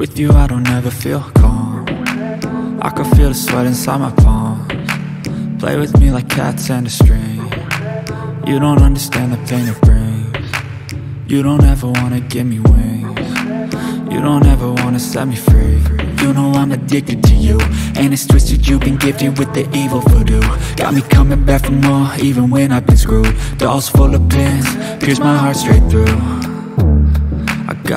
With you I don't ever feel calm. I can feel the sweat inside my palms. Play with me like cats and a string. You don't understand the pain it brings. You don't ever wanna give me wings. You don't ever wanna set me free. You know I'm addicted to you, and it's twisted, you've been gifted with the evil voodoo. Got me coming back for more, even when I've been screwed. Dolls full of pins, pierce my heart straight through.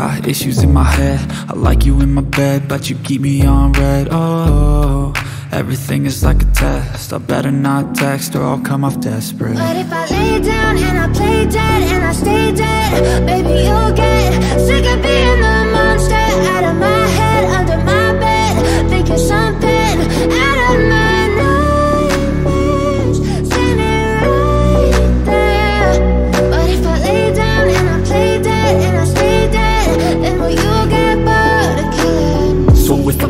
Got issues in my head, I like you in my bed, but you keep me on red. Oh, everything is like a test. I better not text or I'll come off desperate. But if I lay down and I play dead and I stay dead, baby, you'll get sick of being the monster out of my head, under my bed. Think you're something out of my nightmares, standing right there. But if I lay down and I play dead and I stay dead, and will you get bored of killing me? So if I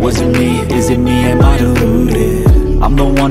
Was it me, is it me, am I deluded? I'm the one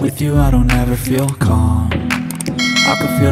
With you I don't ever feel calm. I can feel